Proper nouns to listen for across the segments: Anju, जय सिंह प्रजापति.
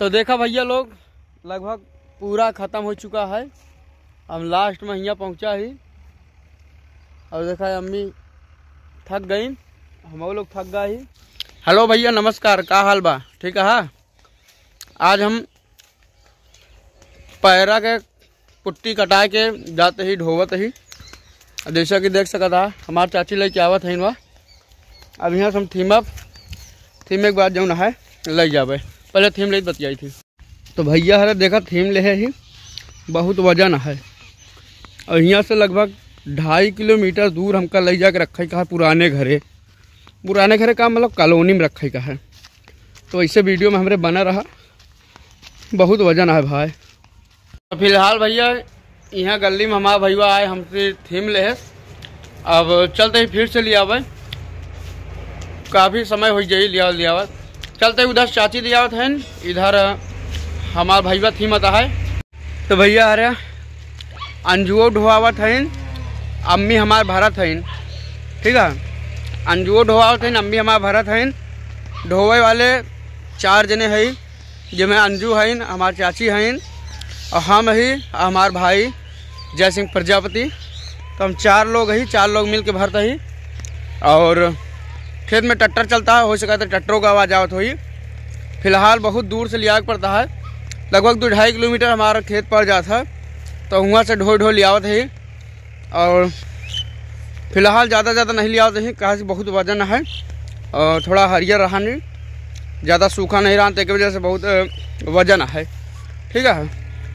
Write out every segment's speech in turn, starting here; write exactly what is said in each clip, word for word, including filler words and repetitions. तो देखा भैया लोग, लगभग पूरा ख़त्म हो चुका है। हम लास्ट में यहाँ पहुँचा ही और देखा अम्मी थक गई, हम लोग थक गए। हेलो भैया नमस्कार, का हाल बा? ठीक है। आज हम पैरा के पुट्टी कटा के जाते ही ढोवत ही, जैसा कि देख सकता था हमारे चाची लेके आवत है। वह अब यहाँ से हम थीमब थीम एक बार जो ना है ले जाबे, पहले थीम ले बतियाई थी। तो भैया हरे देखा थीम ले है ही बहुत वजन है और यहाँ से लगभग ढाई किलोमीटर दूर हमका ले जाके रखे का है पुराने घरे। पुराने घरे का मतलब कॉलोनी में रखे का है। तो ऐसे वीडियो में हमरे बना रहा, बहुत वजन है भाई। तो फिलहाल भैया यहाँ गली में हमारा भैया आए हमसे थीम ले है। अब चलते ही फिर से ले आवे, काफ़ी समय हो जाए लिया लिया आवा। चलते उधर चाची ले आवत है, इधर हमारा भैया थीम आता है। तो भैया अरे अंजुओ ढोआवत है, अम्मी हमार भरत है। ठीक है, अंजुओ ढोआवत है, अम्मी हमार भरत है। ढोवे वाले चार जने हैं, जिनमें अंजू है, हमार चाची हैं और हम ही हमार भाई जय सिंह प्रजापति। तो हम चार लोग ही, चार लोग मिल के भरते ही। और खेत में ट्रैक्टर चलता है, हो सका तो ट्रैक्टरों का आवाज़ आवत हुई। फिलहाल बहुत दूर से लिया पड़ता है, लगभग दो ढाई किलोमीटर हमारा खेत पड़ जाता है। तो वहाँ से ढो ढो लियावत है और फिलहाल ज़्यादा ज़्यादा नहीं लियावत है, कहा से बहुत वजन है और थोड़ा हरियर रहा नहीं, ज़्यादा सूखा नहीं रहा, तो वजह से बहुत वजन है। ठीक है,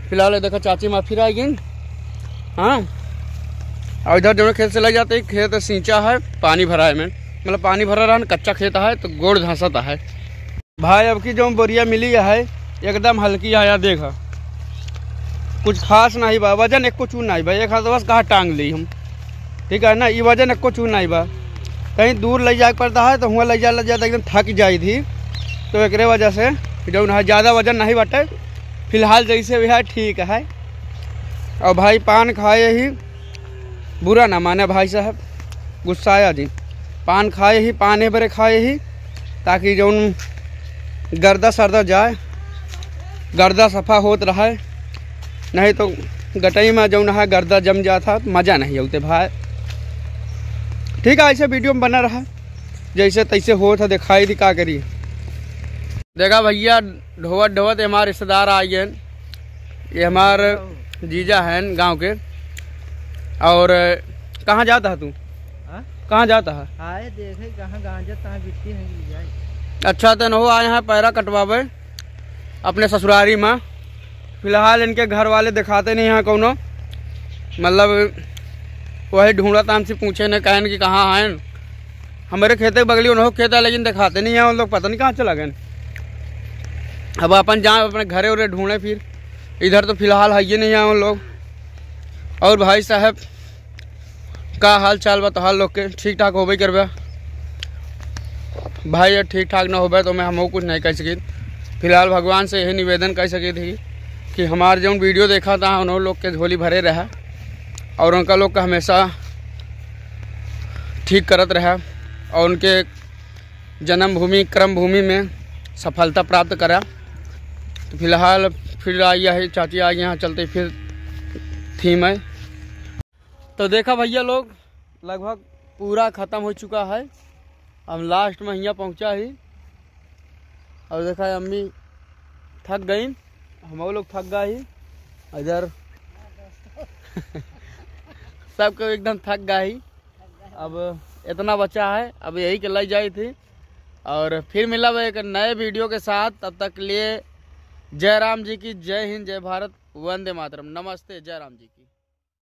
फिलहाल देखो चाची माँ फिर आएगी। हाँ, और इधर जो खेत से लग जाते खेत सींचा है पानी भराए में, मतलब पानी भरा रहा कच्चा खेत है तो गोड़ धंसता है भाई। अब की जो बोरिया मिली है एकदम हल्की आया, देखा कुछ खास नहीं बा, वजन एको चून नहीं बा। एक हाथ बस कहाँ टांग ली हम, ठीक है ना, ये वजन एको चून नहीं बा। कहीं दूर ले जाए पड़ता है तो वहाँ ले जा ले जाता एकदम थक जाई थी। तो एक वजह से जो है ज़्यादा वजन नहीं बटे, फिलहाल जैसे भी है ठीक है। और भाई पान खाए ही, बुरा ना माने भाई साहब, गुस्साया जी, पान खाए ही, पान भरे खाए ही, ताकि जो गर्दा सर्दा जाए, गर्दा सफ़ा होत रहा। नहीं तो गटई में जो है गर्दा जम जाता, मज़ा नहीं होते भाई। ठीक है, ऐसे वीडियो में बना रहा, जैसे तैसे हो था दिखाई थी, क्या करिए। देखा भैया ढोवत ढोवत हमारे रिश्तेदार आए हैं, ये हमारे जीजा हैं गांव के। और कहाँ जाता है तू? कहाँ जाता है? आए देखे कहाँ गांजा तहाँ बिट्टी नहीं जाए। अच्छा, तो नो आए हैं पैरा कटवावे अपने ससुरारी में। फिलहाल इनके घर वाले दिखाते नहीं हैं कोनो, मतलब वही ढूंढा था, हमसे पूछे न कहन कि कहाँ आए। हमारे खेत के बगली उन्होंने खेत है लेकिन दिखाते नहीं हैं, उन लोग पता नहीं कहाँ चला गए। अब अपन जाए अपने घरे उरे ढूंढे, फिर इधर तो फिलहाल है ही नहीं है उन लोग। और भाई साहब का हाल चाल बता, हाल लोग के ठीक ठाक होबे करबे भाई, ठीक ठाक ना होबे तो मैं हम कुछ नहीं कह सकी। फिलहाल भगवान से यही निवेदन कर सकी थी कि हमारे जो वीडियो देखा था उन लोग के झोली भरे रहा और उनका लोग का हमेशा ठीक करत रहा और उनके जन्मभूमि कर्म भूमि में सफलता प्राप्त करा। तो फिलहाल फिर आई है चाची आई, यहाँ चलते फिर थीम है। तो देखा भैया लोग, लगभग पूरा ख़त्म हो चुका है। हम लास्ट में यहाँ पहुँचा ही और देखा अम्मी थक गई, हम लोग थक गए ही। इधर सब को एकदम थक गए। अब इतना बचा है, अब यही के ले जाए थी। और फिर मिला वह एक नए वीडियो के साथ, तब तक लिए जय राम जी की जय हिंद, जय भारत, वंदे मातरम, नमस्ते, जय राम जी की।